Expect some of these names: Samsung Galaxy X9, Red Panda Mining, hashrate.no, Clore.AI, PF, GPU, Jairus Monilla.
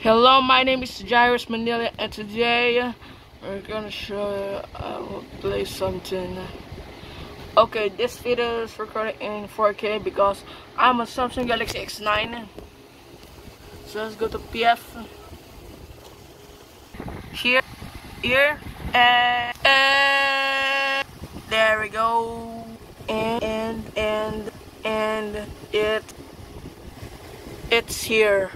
Hello, my name is Jairus Monilla, and today we're gonna show you I will play something. Okay, this video is recorded in 4K because I'm a Samsung Galaxy X9. So let's go to PF. Here, and there we go. And it's here.